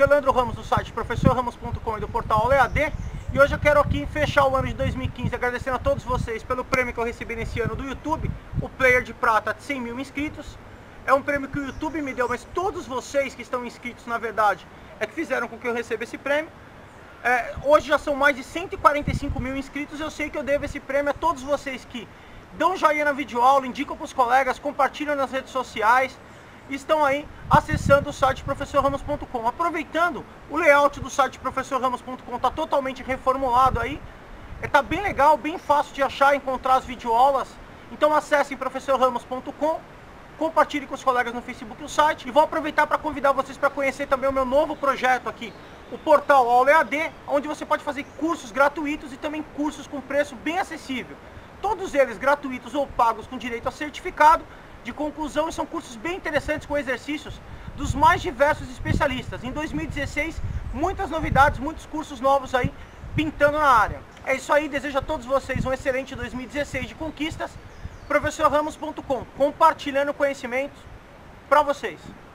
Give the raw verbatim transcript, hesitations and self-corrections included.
Aqui é o Leandro Ramos do site professor ramos ponto com e do Portal Aula E A D. E hoje eu quero aqui fechar o ano de dois mil e quinze agradecendo a todos vocês pelo prêmio que eu recebi nesse ano do YouTube, o Player de Prata de cem mil inscritos. É um prêmio que o YouTube me deu, mas todos vocês que estão inscritos, na verdade, é que fizeram com que eu receba esse prêmio. É, hoje já são mais de cento e quarenta e cinco mil inscritos. Eu sei que eu devo esse prêmio a todos vocês que dão joinha na videoaula, indicam para os colegas, compartilham nas redes sociais, estão aí acessando o site professor ramos ponto com. Aproveitando, o layout do site professor ramos ponto com está totalmente reformulado aí. Está bem legal, bem fácil de achar, encontrar as videoaulas. Então acessem professor ramos ponto com. Compartilhe com os colegas no Facebook o site. E vou aproveitar para convidar vocês para conhecer também o meu novo projeto aqui, o Portal Aula E A D, onde você pode fazer cursos gratuitos e também cursos com preço bem acessível. Todos eles gratuitos ou pagos com direito a certificado de conclusão, e são cursos bem interessantes com exercícios dos mais diversos especialistas. Em dois mil e dezesseis, muitas novidades, muitos cursos novos aí pintando na área. É isso aí, desejo a todos vocês um excelente dois mil e dezesseis de conquistas. professor ramos ponto com, compartilhando conhecimentos para vocês.